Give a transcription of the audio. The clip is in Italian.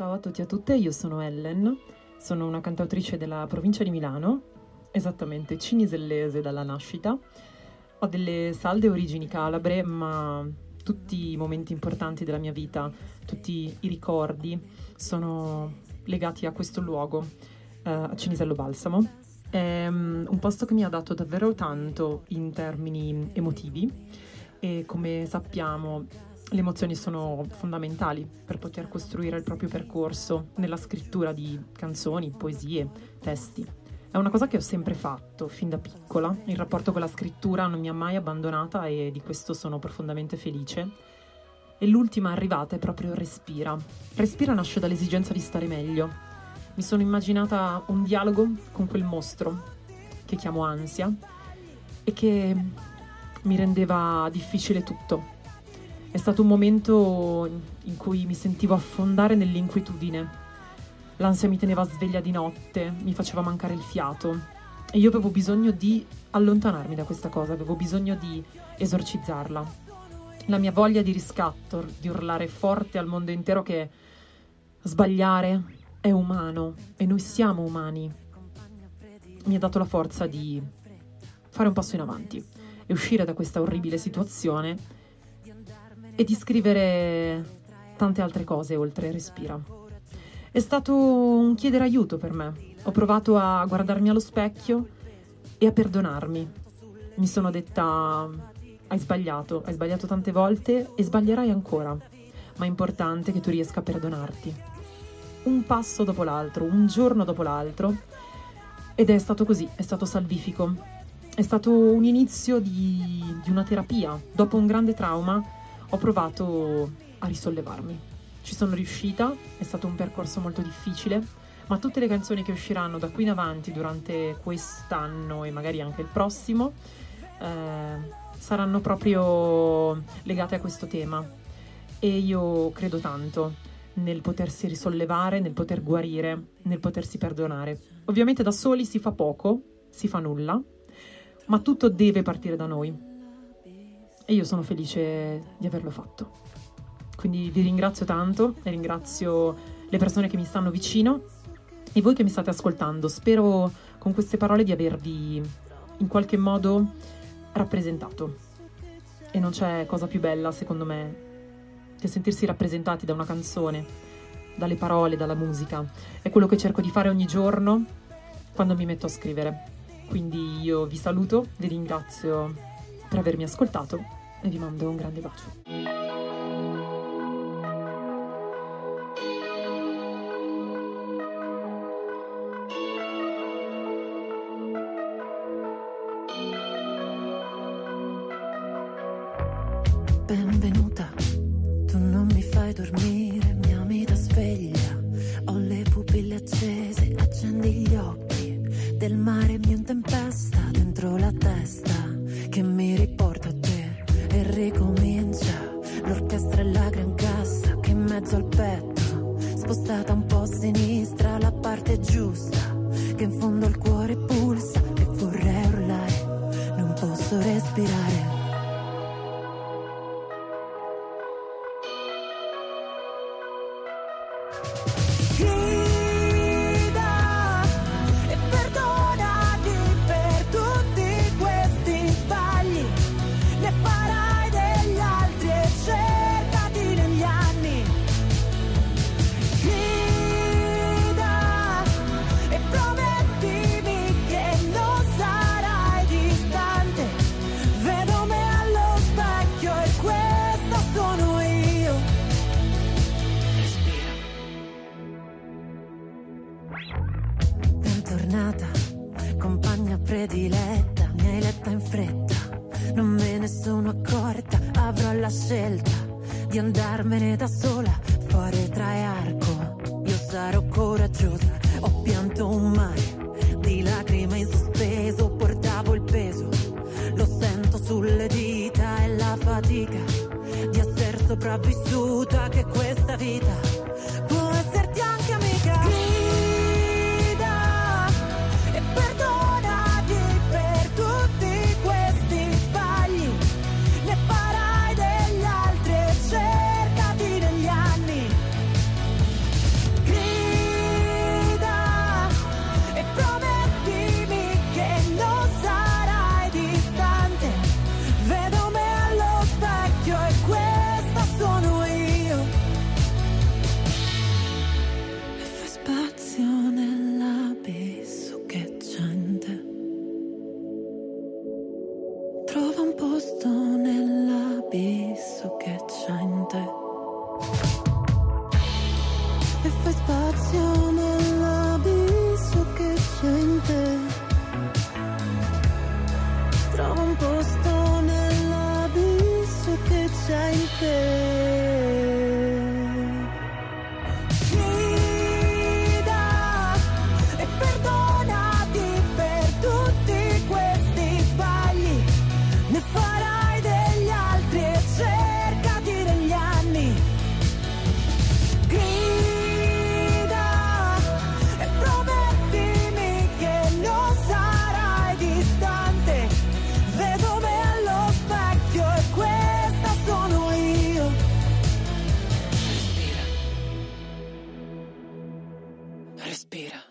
Ciao a tutti e a tutte, io sono Ellen, sono una cantautrice della provincia di Milano, esattamente cinisellese dalla nascita. Ho delle salde origini calabre, ma tutti i momenti importanti della mia vita, tutti i ricordi sono legati a questo luogo, a Cinisello Balsamo. È un posto che mi ha dato davvero tanto in termini emotivi e, come sappiamo, le emozioni sono fondamentali per poter costruire il proprio percorso nella scrittura di canzoni, poesie, testi. È una cosa che ho sempre fatto, fin da piccola. Il rapporto con la scrittura non mi ha mai abbandonata e di questo sono profondamente felice. E l'ultima arrivata è proprio Respira. Respira nasce dall'esigenza di stare meglio. Mi sono immaginata un dialogo con quel mostro che chiamo ansia e che mi rendeva difficile tutto. È stato un momento in cui mi sentivo affondare nell'inquietudine. L'ansia mi teneva sveglia di notte, mi faceva mancare il fiato e io avevo bisogno di allontanarmi da questa cosa, avevo bisogno di esorcizzarla. La mia voglia di riscatto, di urlare forte al mondo intero che sbagliare è umano e noi siamo umani, mi ha dato la forza di fare un passo in avanti e uscire da questa orribile situazione e di scrivere tante altre cose oltre Respira. È stato un chiedere aiuto per me. Ho provato a guardarmi allo specchio e a perdonarmi. Mi sono detta: hai sbagliato tante volte e sbaglierai ancora, ma è importante che tu riesca a perdonarti. Un passo dopo l'altro, un giorno dopo l'altro, ed è stato così, è stato salvifico. È stato un inizio di una terapia. Dopo un grande trauma ho provato a risollevarmi. Ci sono riuscita, è stato un percorso molto difficile, ma tutte le canzoni che usciranno da qui in avanti durante quest'anno e magari anche il prossimo saranno proprio legate a questo tema. E io credo tanto nel potersi risollevare, nel poter guarire, nel potersi perdonare. Ovviamente da soli si fa poco, si fa nulla, ma tutto deve partire da noi. E io sono felice di averlo fatto. Quindi vi ringrazio tanto, e ringrazio le persone che mi stanno vicino e voi che mi state ascoltando. Spero con queste parole di avervi in qualche modo rappresentato. E non c'è cosa più bella, secondo me, che sentirsi rappresentati da una canzone, dalle parole, dalla musica. È quello che cerco di fare ogni giorno quando mi metto a scrivere. Quindi io vi saluto, vi ringrazio per avermi ascoltato e vi mando un grande bacio. Benvenuta, tu non mi fai dormire, mi ami da sveglia, ho le pupille accese, accendi gli occhi, del mare mi è in tempesta dentro la testa, che mi riporta a te e ricomincia l'orchestra e la gran cassa che in mezzo al petto, spostata un po' a sinistra, la parte giusta che in fondo al cuore pulsa e vorrei urlare, non posso respirare. Bentornata, compagna prediletta, mi hai letta in fretta, non me ne sono accorta, avrò la scelta di andarmene da sola, fare traiarco, io sarò coraggiosa, ho pianto un mare di lacrime in sospeso, portavo il peso, lo sento sulle dita e la fatica di essere sopravvissuta, che questa vita può esserti anche amica. niente. E fai spazio nell'abisso che c'è in te. Trova un posto nell'abisso che c'è in te. Respira.